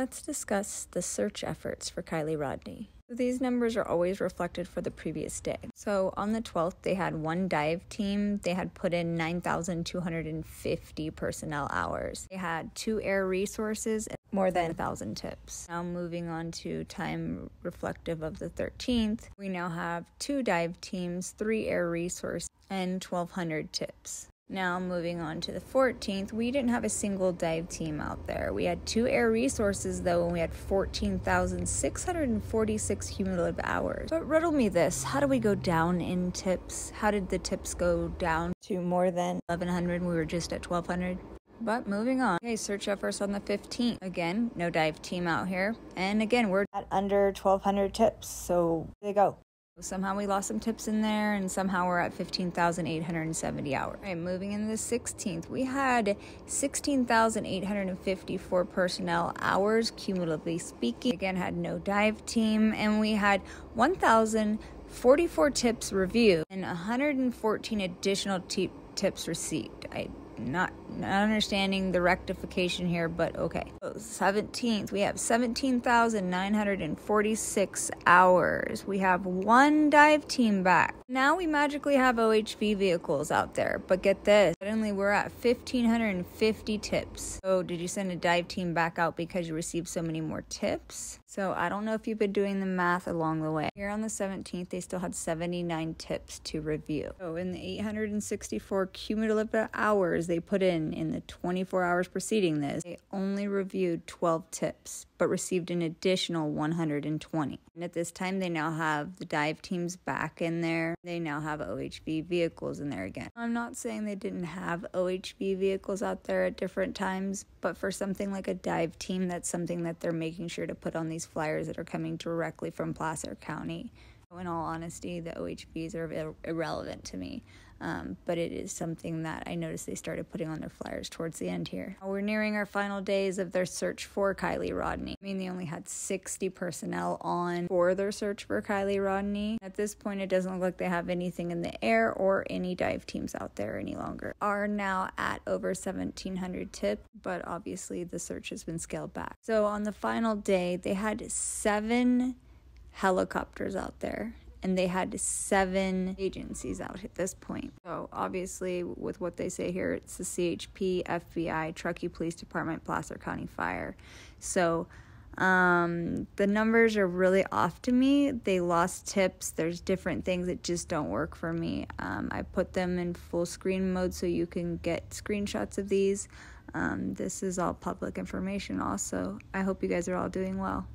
Let's discuss the search efforts for Kiely Rodni. These numbers are always reflected for the previous day. So on the 12th, they had one dive team. They had put in 9,250 personnel hours. They had 2 air resources and more than 1,000 tips. Now moving on to time reflective of the 13th, we now have 2 dive teams, 3 air resources, and 1,200 tips. Now moving on to the 14th, we didn't have a single dive team out there. We had 2 air resources though, and we had 14,646 cumulative hours. But riddle me this, how do we go down in tips? How did the tips go down to more than 1,100? We were just at 1,200. But moving on, okay, search efforts on the 15th. Again, no dive team out here. And again, we're at under 1,200 tips, so there they go. Somehow we lost some tips in there, and somehow we're at 15,870 hours. All right, moving into the 16th, we had 16,854 personnel hours, cumulatively speaking. Again, had no dive team, and we had 1,044 tips reviewed and 114 additional tips received. I'm not understanding the rectification here, but okay. So 17th, we have 17,946 hours. We have 1 dive team back. Now we magically have OHV vehicles out there, but get this, suddenly we're at 1,550 tips. So did you send a dive team back out because you received so many more tips? So I don't know if you've been doing the math along the way. Here on the 17th, they still had 79 tips to review. So in the 864 cumulative hours they put in the 24 hours preceding this, they only reviewed 12 tips, but received an additional 120. And at this time, they now have the dive teams back in there. They now have OHV vehicles in there again. I'm not saying they didn't have OHV vehicles out there at different times, but for something like a dive team, that's something that they're making sure to put on these flyers that are coming directly from Placer County. In all honesty, the OHVs are irrelevant to me, but it is something that I noticed they started putting on their flyers towards the end here. We're nearing our final days of their search for Kiely Rodni. I mean, they only had 60 personnel on for their search for Kiely Rodni. At this point, it doesn't look like they have anything in the air or any dive teams out there any longer. Are now at over 1,700 tips, but obviously the search has been scaled back. So on the final day, they had 7 helicopters out there, and they had 7 agencies out at this point. So obviously with what they say here, it's the CHP, FBI, Truckee Police Department, Placer County Fire. So the numbers are really off to me. They lost tips. There's different things that just don't work for me. I put them in full screen mode so you can get screenshots of these. This is all public information also. I hope you guys are all doing well.